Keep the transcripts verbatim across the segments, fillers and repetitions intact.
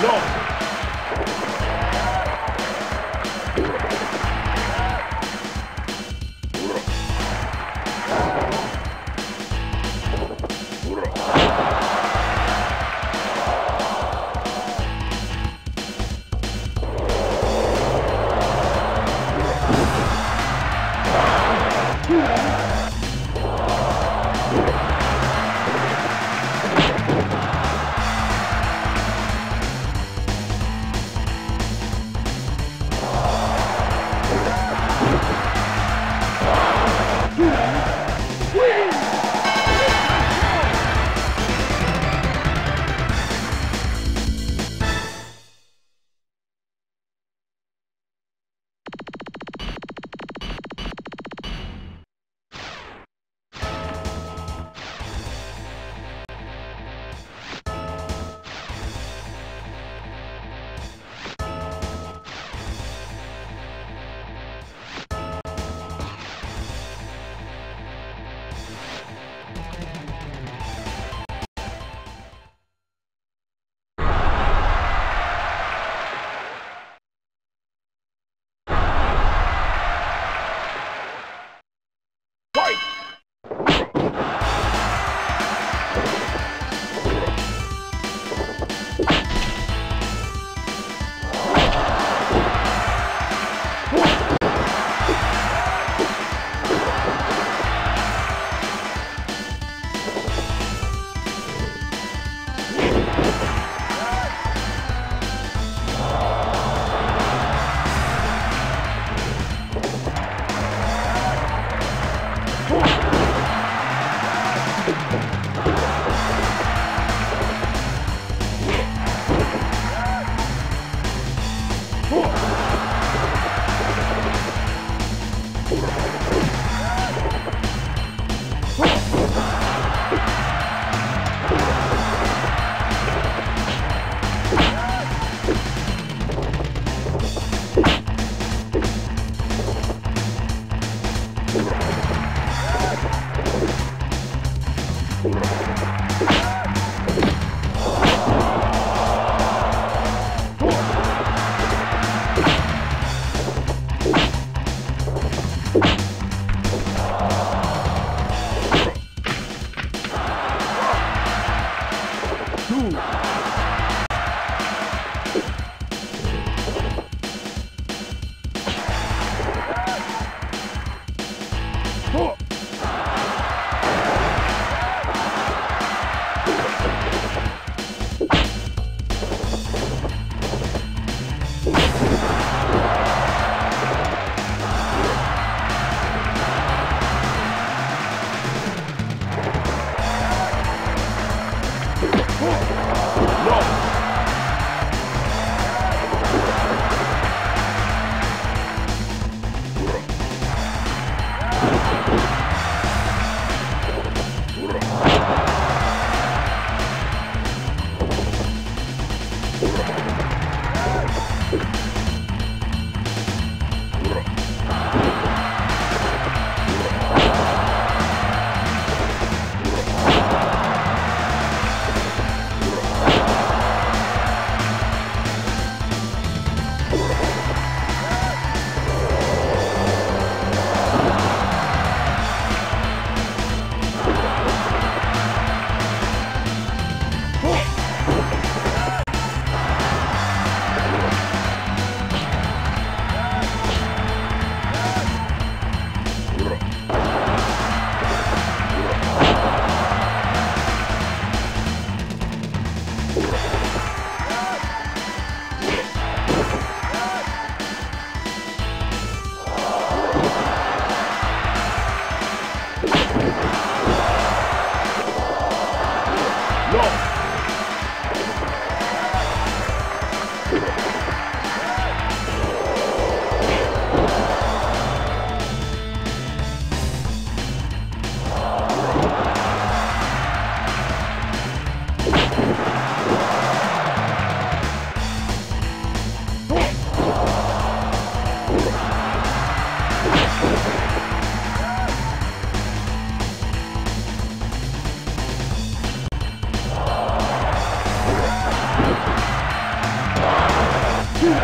Low. Bro. Four.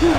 Woo!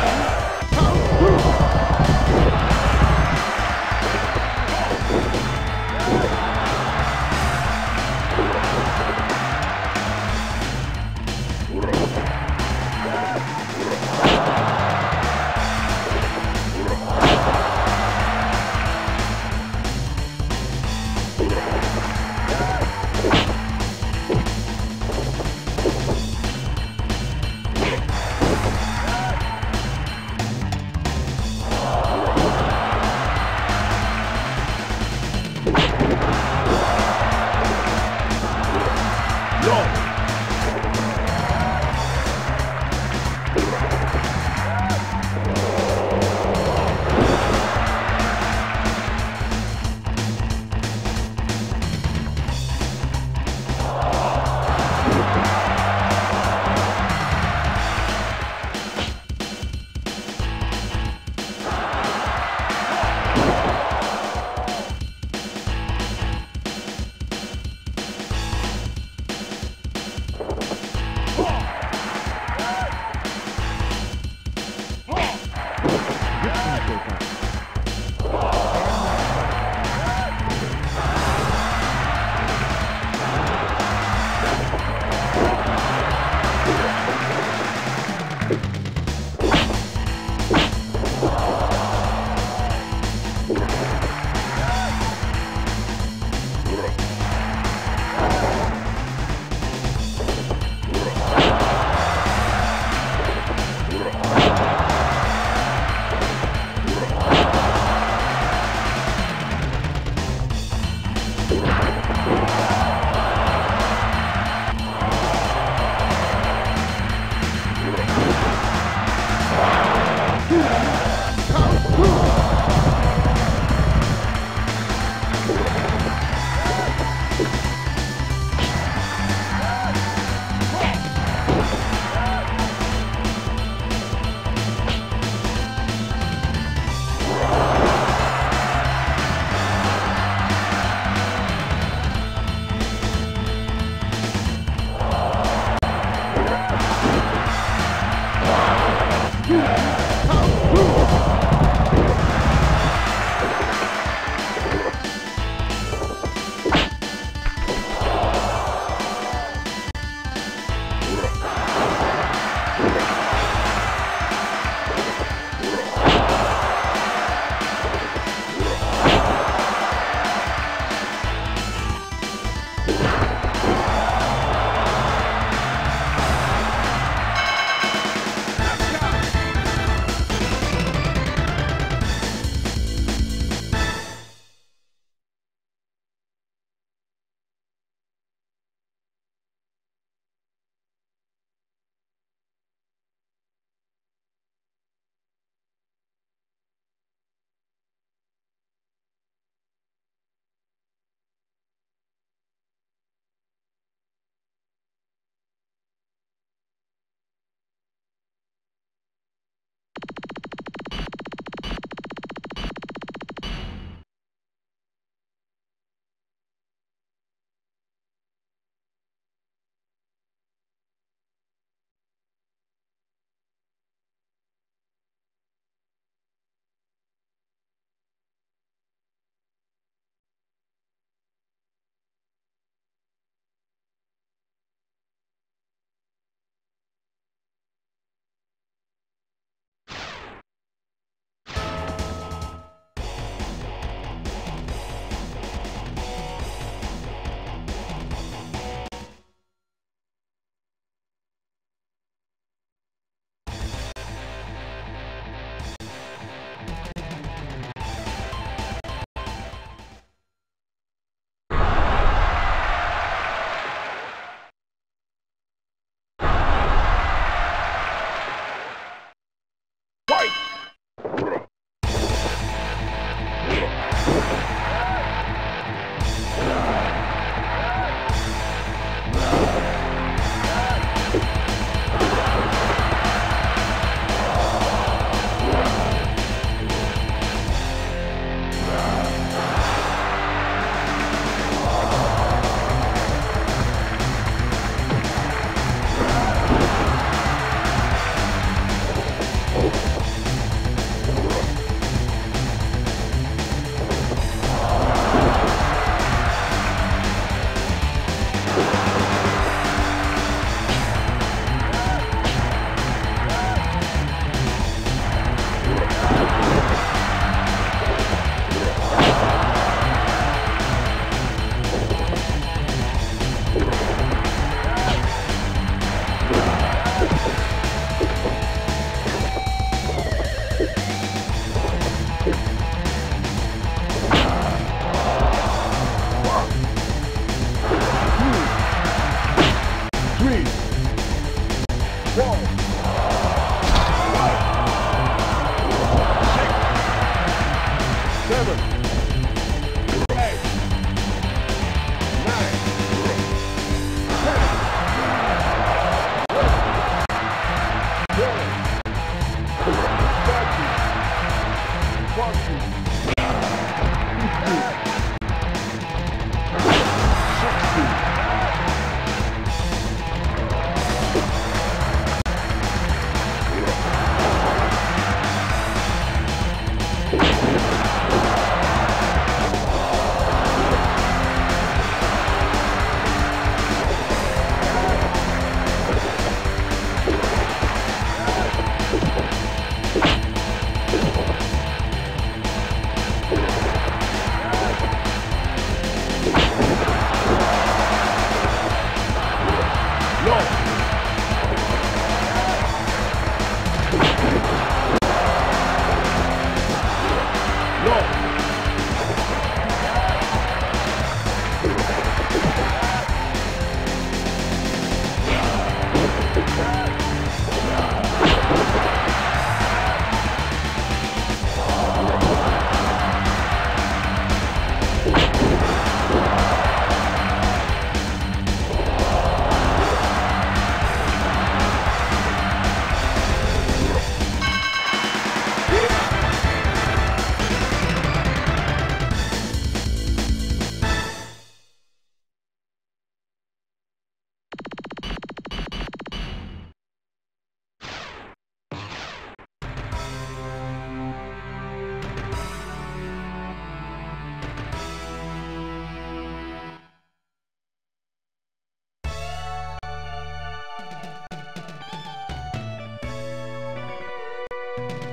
you.